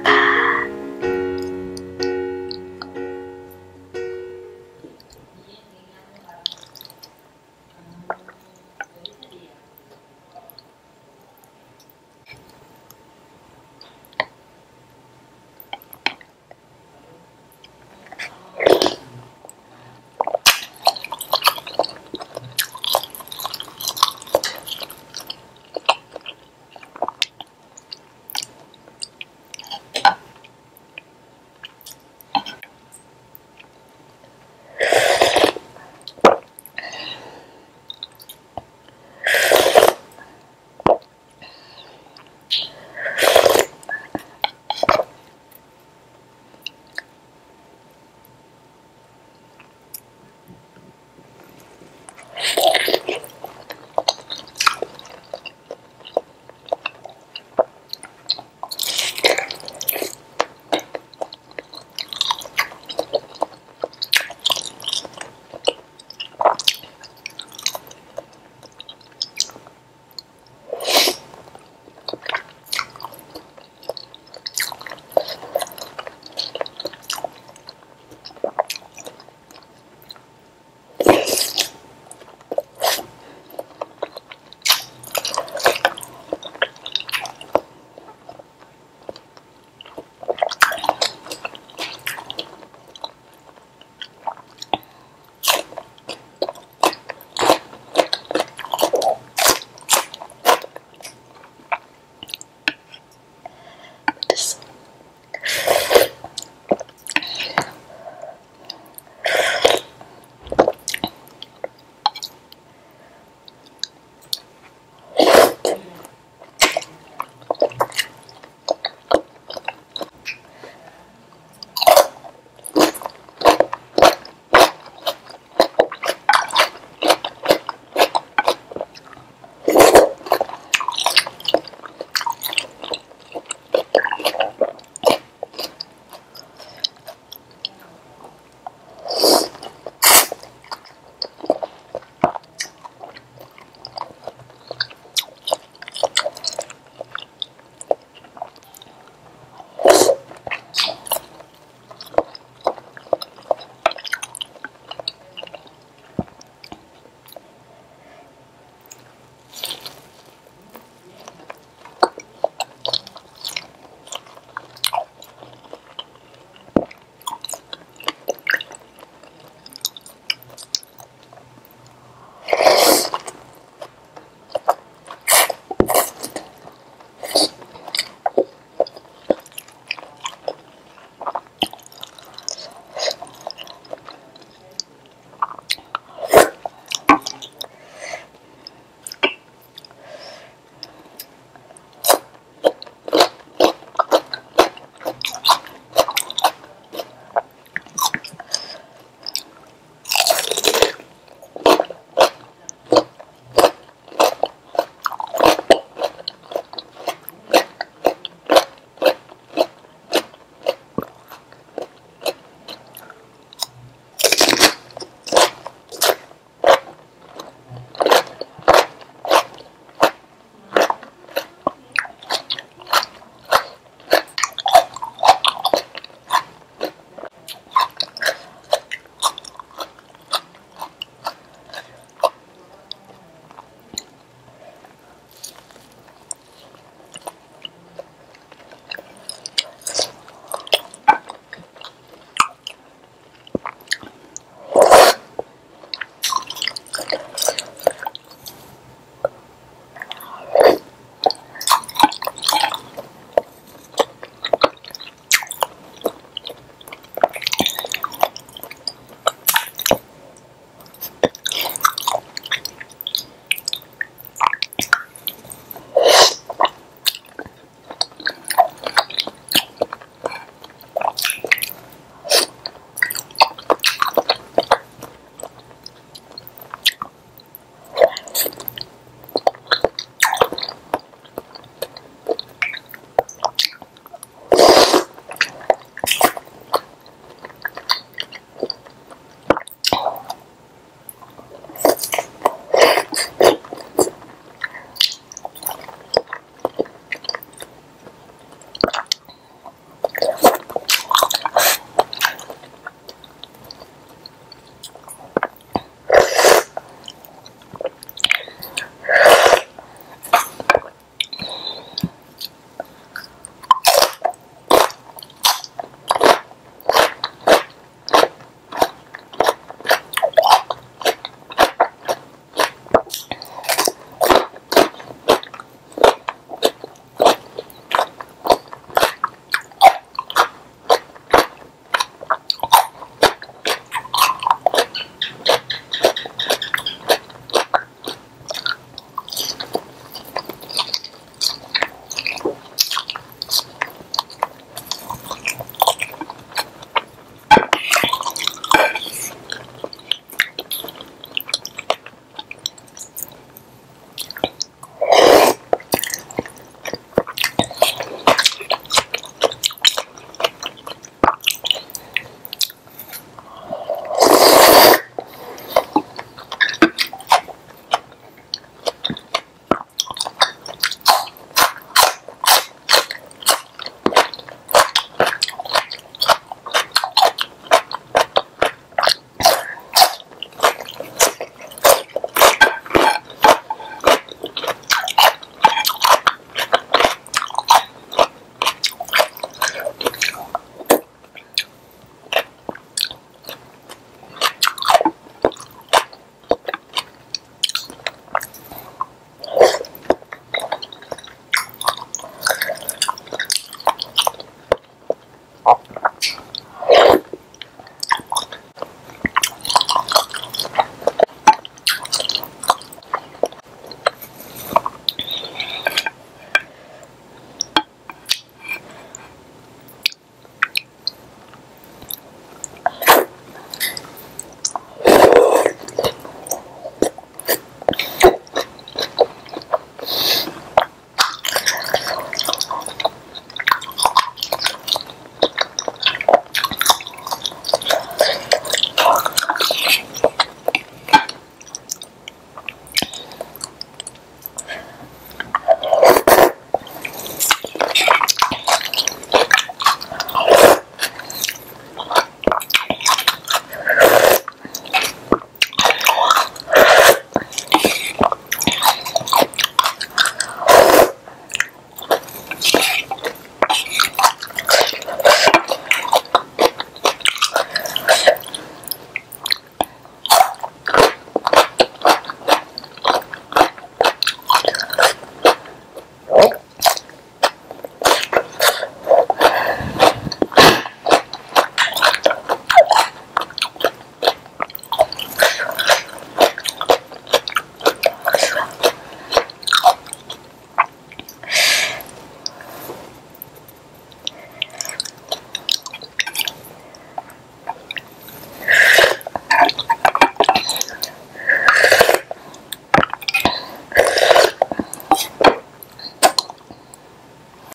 Bye-bye.